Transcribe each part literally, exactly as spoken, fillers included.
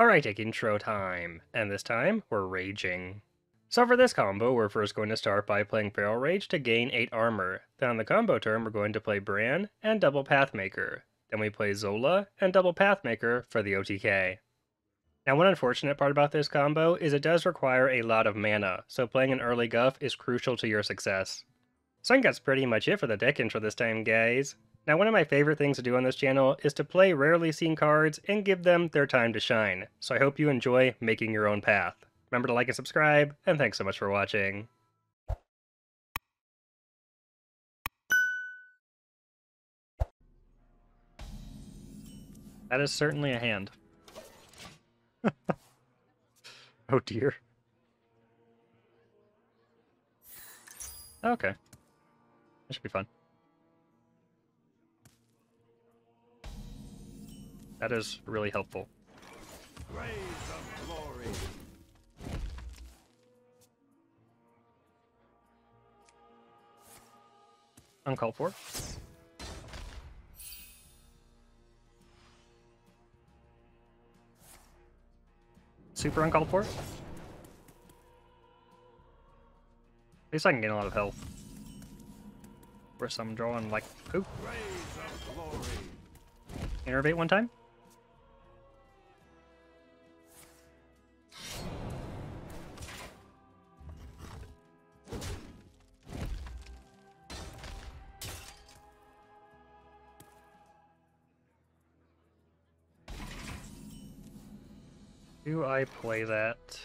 Alrighty, intro time, and this time, we're raging. So for this combo, we're first going to start by playing Feral Rage to gain eight armor. Then on the combo turn, we're going to play Brann and double Pathmaker. Then we play Zola and double Pathmaker for the O T K. Now one unfortunate part about this combo is it does require a lot of mana, so playing an early Guff is crucial to your success. So I think that's pretty much it for the deck intro this time, guys. Now one of my favorite things to do on this channel is to play rarely seen cards and give them their time to shine, so I hope you enjoy making your own path. Remember to like and subscribe, and thanks so much for watching. That is certainly a hand. Oh dear. Okay. That should be fun. That is really helpful. Praise of Glory. Uncalled for. Super uncalled for. At least I can gain a lot of health. Whereas I'm drawing like poop. Innervate one time. Do I play that?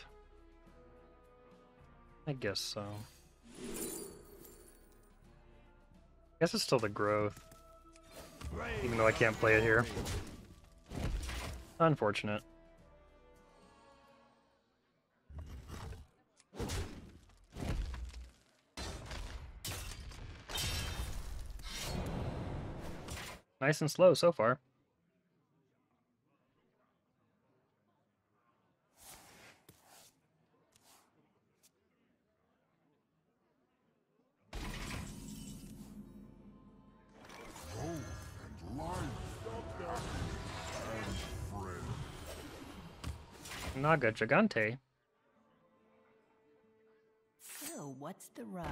I guess so. I guess it's still the growth. Even though I can't play it here. Unfortunate. Nice and slow so far. Naga Gigante. So what's the rub?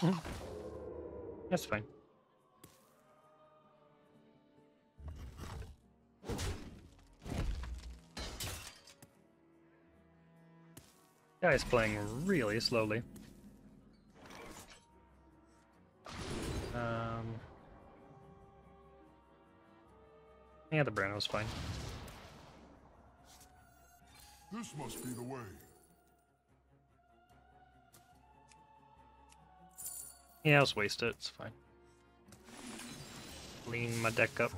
Mm. That's fine. Guy's playing really slowly. Um, yeah, the Brann was fine. This must be the way. Yeah, I'll just waste it. It's fine. Lean my deck up.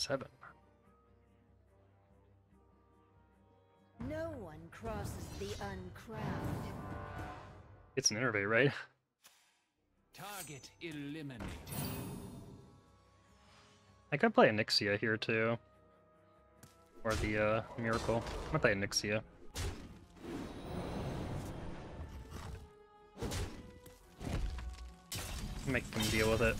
Seven. No one crosses the uncrowded. It's an Innervate, right? Target eliminated. I could play Onyxia here too, or the uh, Miracle. I'm gonna play Onyxia. Make them deal with it.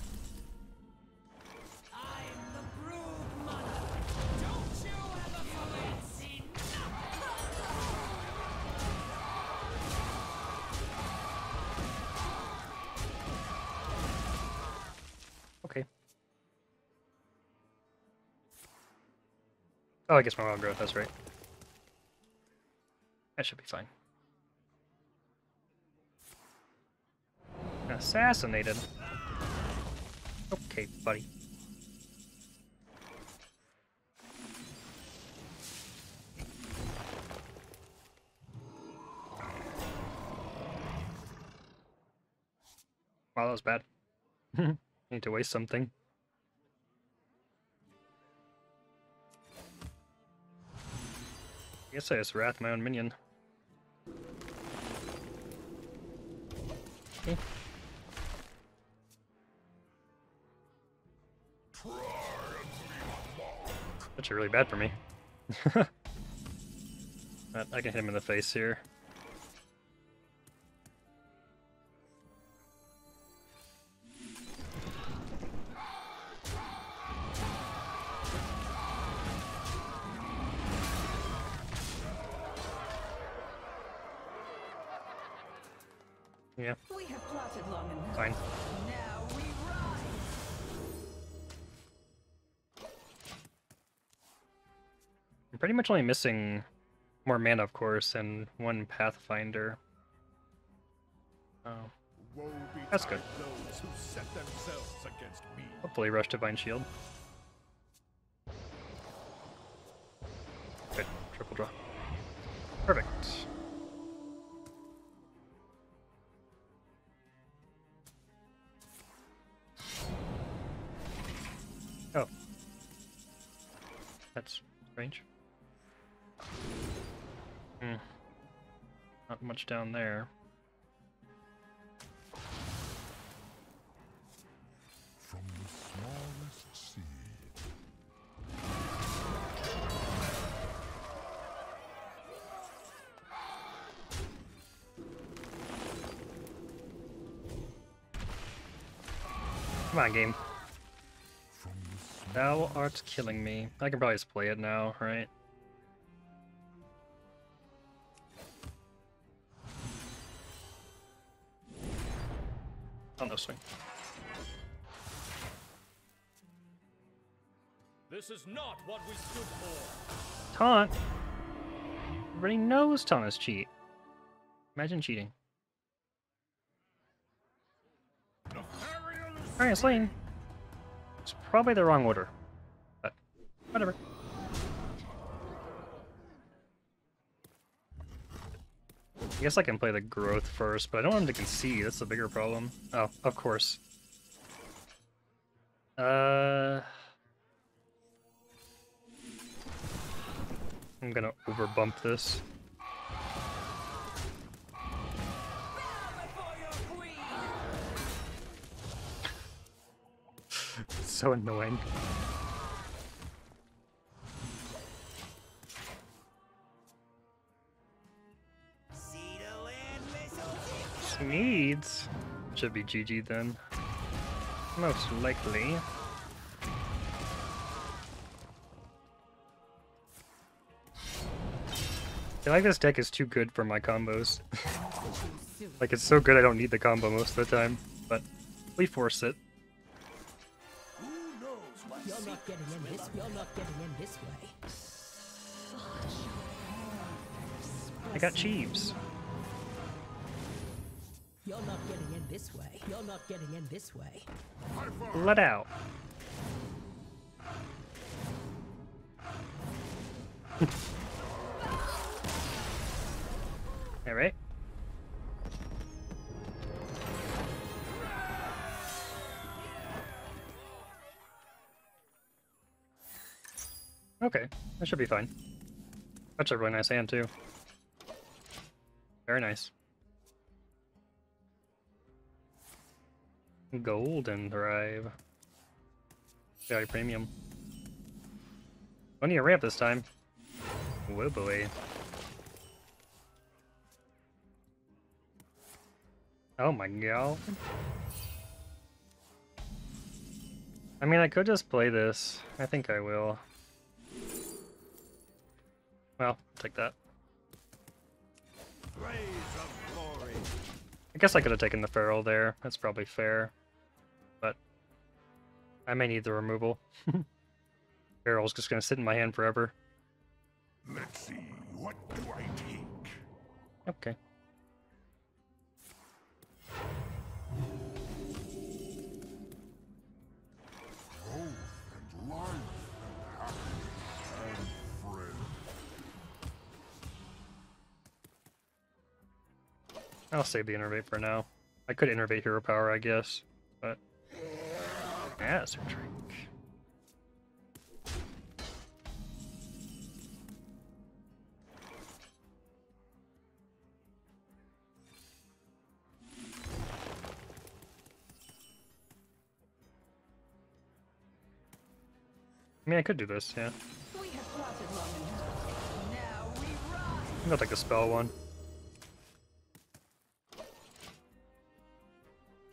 Oh, I guess my Wild Growth, that's right. That should be fine. Assassinated. Okay, buddy. Wow, that was bad. Need to waste something. I guess I just wrath my own minion. Okay. That's really bad for me. I can hit him in the face here. Yeah. We have plotted long enough. Fine. Now we rise. I'm pretty much only missing more mana, of course, and one Pathfinder. Oh. That's good. Those who set themselves against me. Hopefully rush Divine Shield. Good. Triple draw. Perfect. Oh. That's strange. Hmm. Not much down there. From the smallest seed. Come on, game. Thou art killing me. I can probably just play it now, right? Oh, no swing. This is not what we stood for. Taunt. Everybody knows taunt is cheat. Imagine cheating. All right, slain. It's probably the wrong order, but whatever. I guess I can play the growth first, but I don't want him to concede. That's the bigger problem. Oh, of course. Uh, I'm gonna overbump this. So annoying. Needs should be G G then, most likely. I like this deck is too good for my combos. Like it's so good I don't need the combo most of the time, but we force it. You're not getting in this, you're not getting in this way. I got Cheebs. You're not getting in this way. You're not getting in this way. Let out. All right. Okay, that should be fine. That's a really nice hand, too. Very nice. Golden Thrive. Very premium. Plenty of ramp this time. Whoa, boy. Oh my god. I mean, I could just play this. I think I will. Well, take that. Praise of Glory. I guess I could have taken the Feral there. That's probably fair. But I may need the removal. Feral's just going to sit in my hand forever. Let's see. What do I take? Okay. Growth and life. I'll save the Innervate for now. I could Innervate Hero Power, I guess, but yeah, that's a drink. I mean, I could do this, yeah. We have plotted long enough. Now we rise. I think I'll take the spell one.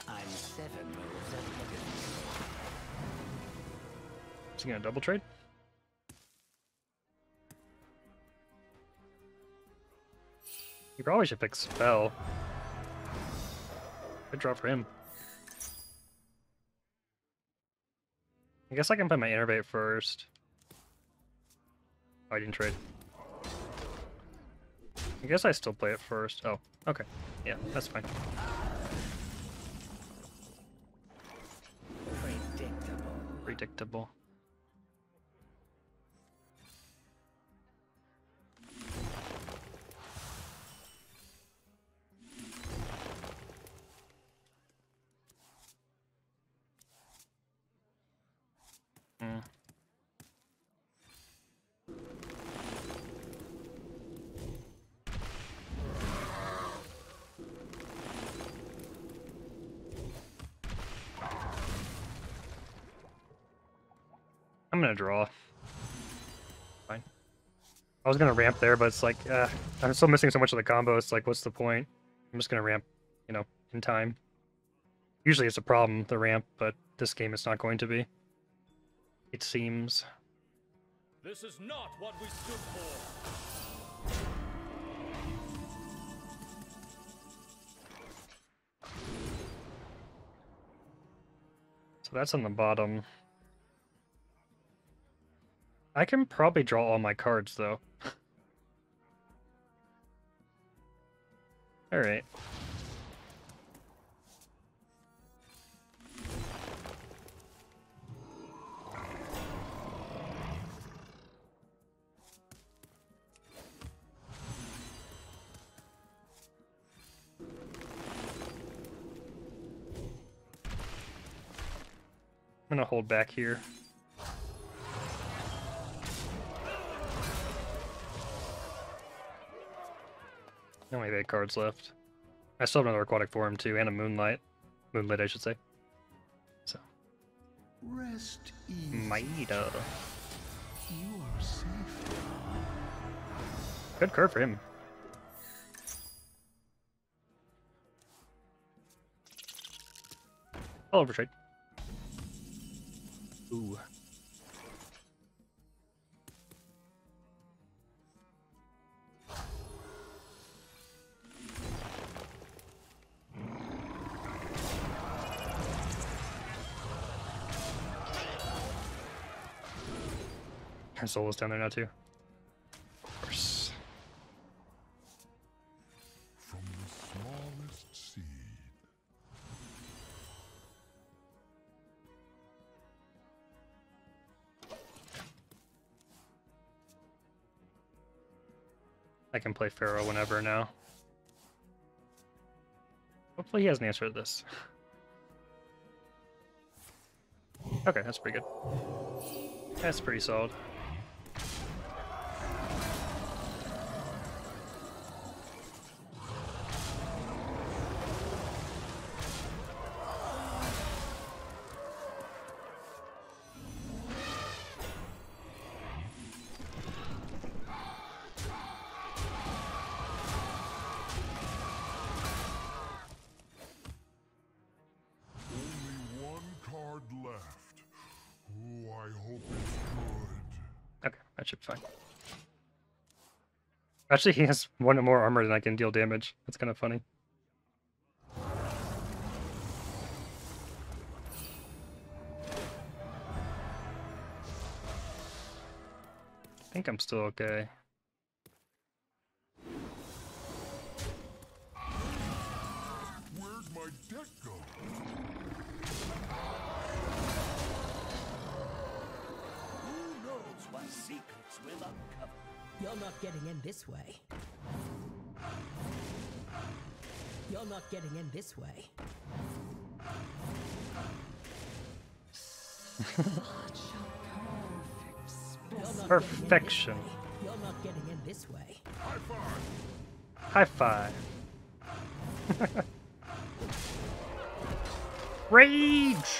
I'm seven moves ahead. Is he gonna double trade? You probably should pick spell. Good draw for him. I guess I can put my Innervate first. Oh, I didn't trade. I guess I still play it first. Oh, okay. Yeah, that's fine. Predictable. Predictable. I'm gonna draw. Fine. I was gonna ramp there, but it's like, uh, I'm still missing so much of the combo. It's like, what's the point? I'm just gonna ramp, you know, in time. Usually it's a problem, the ramp, but this game it's not going to be. It seems. This is not what we stood for. So that's on the bottom. I can probably draw all my cards, though. Alright. I'm gonna hold back here. Only eight cards left. I still have another Aquatic Form too, and a Moonlight. Moonlit, I should say. So. Rest easy. Maida. You are safe. Good curve for him. I'll overtrade. Ooh. Zola's down there now too. Of course. From the smallest seed. I can play Pharaoh whenever now. Hopefully he has an answer to this. Okay, that's pretty good. That's pretty solid. Should be fine. Actually, he has one more armor than I can deal damage. That's kind of funny. I think I'm still okay. Where'd my deck go? Secrets will uncover. You're not getting in this way. You're not getting in this way. Perfect. Perfection. You're not getting in this way. High five. High five. Rage.